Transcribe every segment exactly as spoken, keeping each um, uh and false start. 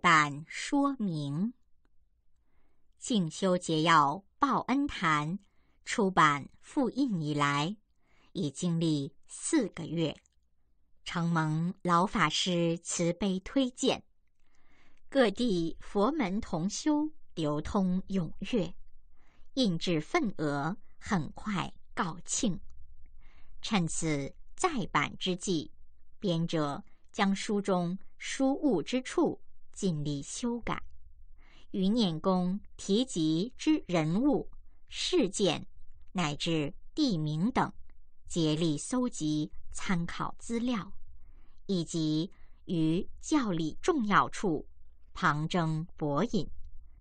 版说明。静修捷要报恩坛出版复印以来，已经历四个月，承蒙老法师慈悲推荐，各地佛门同修流通踊跃，印制份额很快告罄。趁此再版之际，编者将书中疏误之处尽力修改，于念功提及之人物、事件乃至地名等，竭力搜集参考资料，以及于教理重要处旁征博引，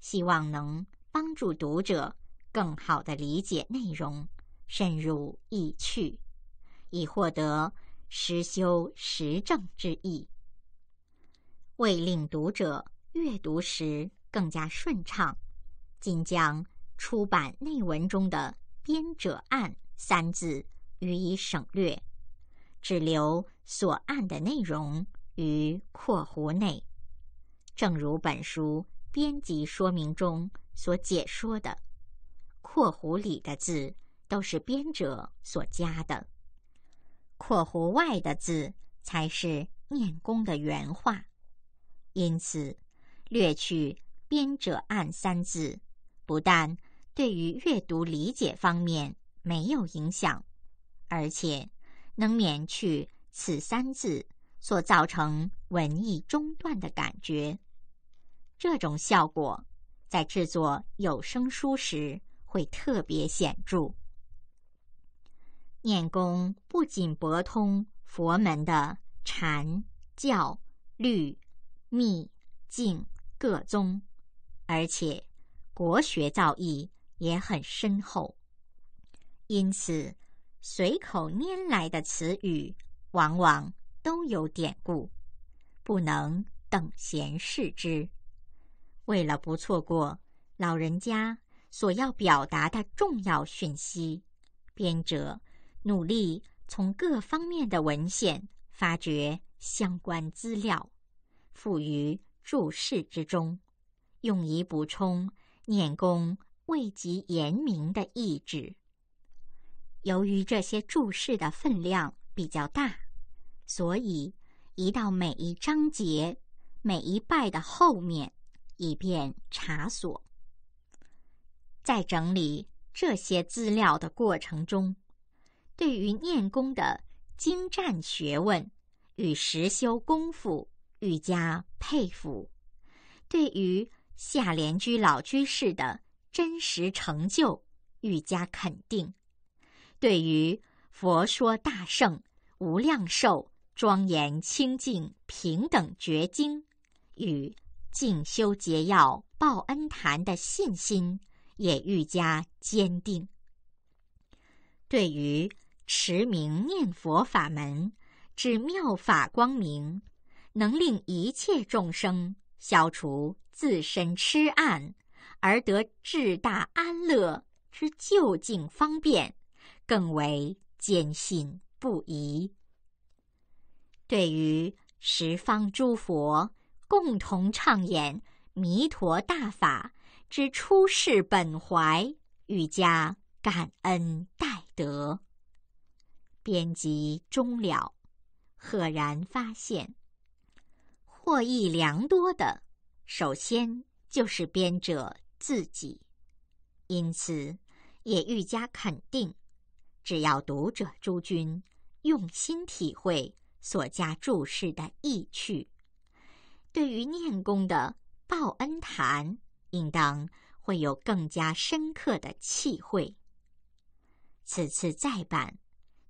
希望能帮助读者更好地理解内容，深入意趣，以获得实修实证之意。为令读者阅读时更加顺畅，今将出版内文中的编者案三字予以省略，只留所案的内容于括弧内。正如本书编辑说明中所解说的，括弧里的字都是编者所加的，括弧外的字才是念功的原话。因此，略去编者案三字，不但对于阅读理解方面没有影响，而且能免去此三字所造成文艺中断的感觉。这种效果在制作有声书时会特别显著。念功不仅博通佛门的禅、教、律、密、净各宗，而且国学造诣也很深厚，因此随口拈来的词语往往都有典故，不能等闲视之。为了不错过老人家所要表达的重要讯息，编者努力从各方面的文献发掘相关资料，附于注释之中，用以补充念功未及言明的意志。由于这些注释的分量比较大，所以移到每一章节、每一拜的后面，以便查索。在整理这些资料的过程中，对于念功的精湛学问与实修功夫愈加佩服，对于夏莲居老居士的真实成就愈加肯定，对于佛说大圣无量寿庄严清净平等觉经与静修捷要报恩坛的信心也愈加坚定，对于持名念佛法门之妙法光明，能令一切众生消除自身痴暗而得至大安乐之究竟方便，更为坚信不疑。对于十方诸佛共同唱演弥陀大法之出世本怀，愈加感恩戴德。编辑终了，赫然发现，获益良多的首先就是编者自己，因此也愈加肯定，只要读者诸君用心体会所加注释的意趣，对于念功的报恩坛应当会有更加深刻的契会。此次再版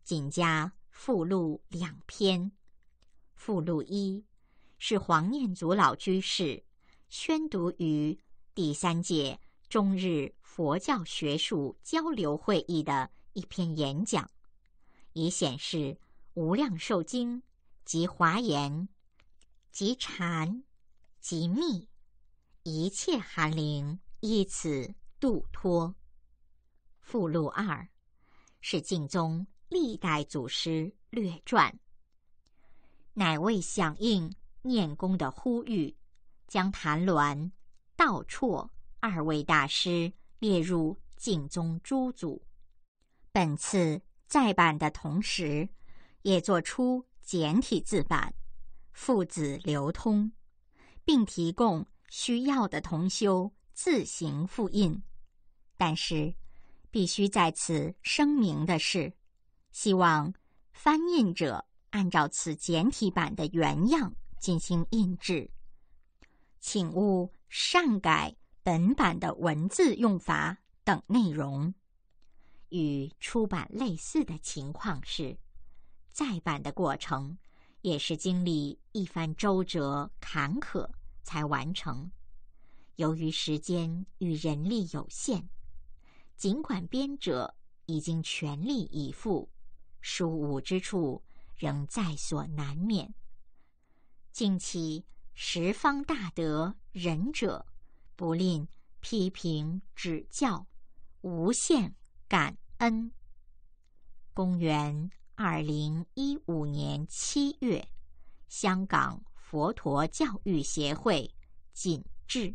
仅加附录两篇。附录一是黄念祖老居士宣读于第三届中日佛教学术交流会议的一篇演讲，以显示《无量寿经》及华严、及禅、及密一切含灵，依此度脱。附录二是净宗历代祖师略传，乃为响应念功的呼吁，将谭鸾、道绰二位大师列入净宗诸祖。本次再版的同时，也做出简体字版，父子流通，并提供需要的同修自行复印。但是，必须在此声明的是，希望翻印者按照此简体版的原样进行印制，请勿擅改本版的文字用法等内容。与出版类似的情况是，再版的过程也是经历一番周折坎坷才完成。由于时间与人力有限，尽管编者已经全力以赴，疏误之处仍在所难免。近期十方大德仁者不吝批评指教，无限感恩。公元二零一五年七月，香港佛陀教育协会谨致。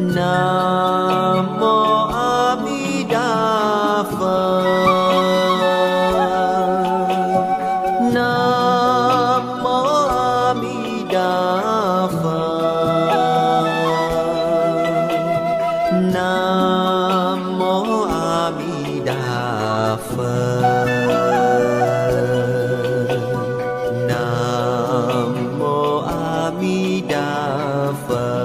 Namo Amituofo.